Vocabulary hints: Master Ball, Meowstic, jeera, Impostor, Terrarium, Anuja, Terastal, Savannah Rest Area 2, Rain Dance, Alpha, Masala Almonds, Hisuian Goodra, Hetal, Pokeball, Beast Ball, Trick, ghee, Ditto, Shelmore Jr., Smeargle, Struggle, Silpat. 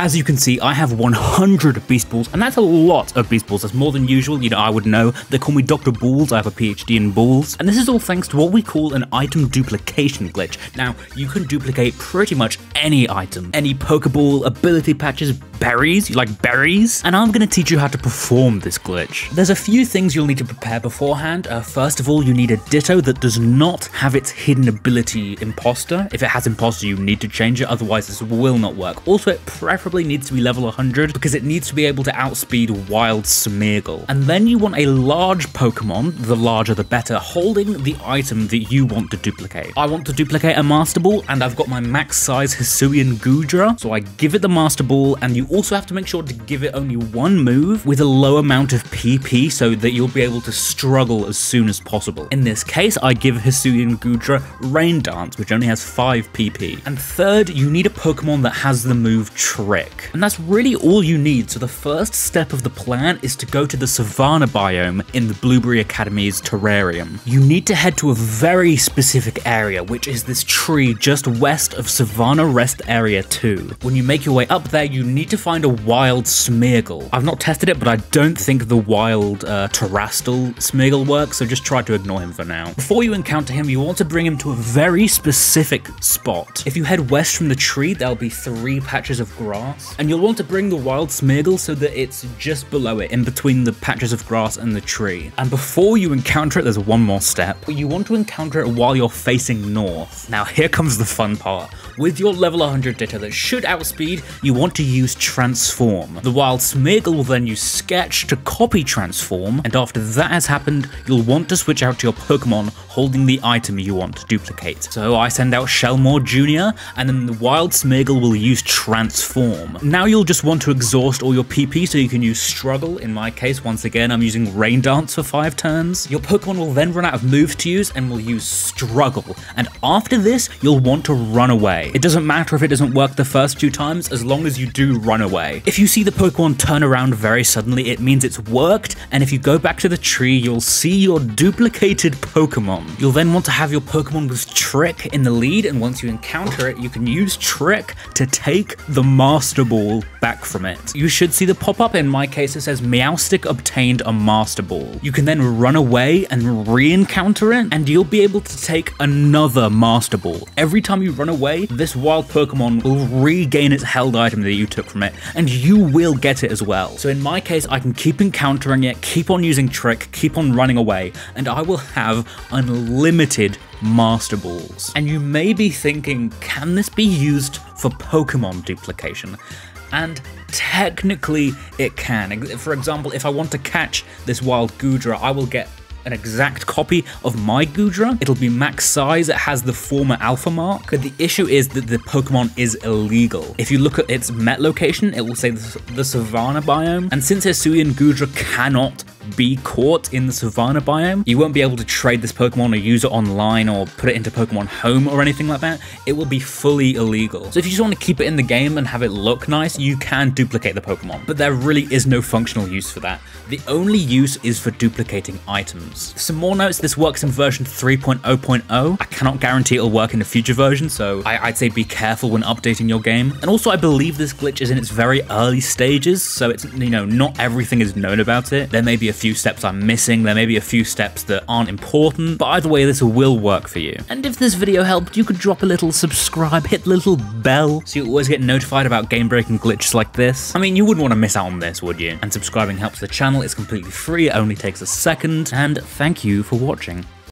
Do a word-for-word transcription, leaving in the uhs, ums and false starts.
As you can see, I have one hundred Beast Balls, and that's a lot of Beast Balls. That's more than usual, you know, I would know. They call me Doctor Balls, I have a PhD in balls. And this is all thanks to what we call an item duplication glitch. Now, you can duplicate pretty much any item. Any Pokeball, ability patches, berries, you like berries? And I'm gonna teach you how to perform this glitch. There's a few things you'll need to prepare beforehand. Uh, first of all, you need a Ditto that does not have its hidden ability Impostor. If it has Impostor, you need to change it, otherwise this will not work. Also, it preferably needs to be level one hundred because it needs to be able to outspeed Wild Smeargle. And then you want a large Pokemon, the larger the better, holding the item that you want to duplicate. I want to duplicate a Master Ball, and I've got my max size Hisuian Goodra, so I give it the Master Ball, and you also have to make sure to give it only one move with a low amount of P P so that you'll be able to struggle as soon as possible. In this case, I give Hisuian Goodra Rain Dance, which only has five P P. And third, you need a Pokemon that has the move Trick. And that's really all you need, so the first step of the plan is to go to the Savannah biome in the Blueberry Academy's Terrarium. You need to head to a very specific area, which is this tree just west of Savannah Rest Area two. When you make your way up there, you need to find a Wild Smeargle. I've not tested it, but I don't think the Wild uh, Terastal Smeargle works, so just try to ignore him for now. Before you encounter him, you want to bring him to a very specific spot. If you head west from the tree, there'll be three patches of grass, and you'll want to bring the Wild Smeargle so that it's just below it, in between the patches of grass and the tree. And before you encounter it, there's one more step. You want to encounter it while you're facing north. Now here comes the fun part. With your level one hundred Ditto that should outspeed, you want to use Transform. The Wild Smeargle will then use Sketch to copy Transform, and after that has happened, you'll want to switch out to your Pokemon holding the item you want to duplicate. So I send out Shelmore Junior, and then the Wild Smeargle will use Transform. Now you'll just want to exhaust all your P P so you can use Struggle. In my case, once again, I'm using Rain Dance for five turns. Your Pokemon will then run out of moves to use and will use Struggle, and after this, you'll want to run away. It doesn't matter if it doesn't work the first two times, as long as you do run away. If you see the Pokemon turn around very suddenly, it means it's worked, and if you go back to the tree, you'll see your duplicated Pokemon. You'll then want to have your Pokemon with Trick in the lead, and once you encounter it, you can use Trick to take the Master Ball back from it. You should see the pop-up. In my case, it says Meowstic obtained a Master Ball. You can then run away and re-encounter it, and you'll be able to take another Master Ball. Every time you run away, this wild Pokemon will regain its held item that you took from it, and you will get it as well. So in my case, I can keep encountering it, keep on using Trick, keep on running away, and I will have unlimited Master Balls. And you may be thinking, can this be used for Pokemon duplication? And technically it can. For example, if I want to catch this wild Goodra, I will get an exact copy of my Goodra. It'll be max size, it has the former Alpha mark, but the issue is that the Pokemon is illegal. If you look at its Met location, it will say the Savannah biome, and since Hisuian Goodra cannot be caught in the Savannah biome, you won't be able to trade this Pokemon or use it online or put it into Pokemon Home or anything like that. It will be fully illegal. So if you just want to keep it in the game and have it look nice, you can duplicate the Pokemon, but there really is no functional use for that. The only use is for duplicating items. Some more notes, this works in version three point oh point oh. I cannot guarantee it'll work in a future version, so I I'd say be careful when updating your game. And also I believe this glitch is in its very early stages, so it's, you know, not everything is known about it. There may be a few steps I'm missing, there may be a few steps that aren't important, but either way this will work for you. And if this video helped, you could drop a little subscribe, hit the little bell, so you always get notified about game breaking glitches like this. I mean, you wouldn't want to miss out on this, would you? And subscribing helps the channel, it's completely free, it only takes a second, and thank you for watching.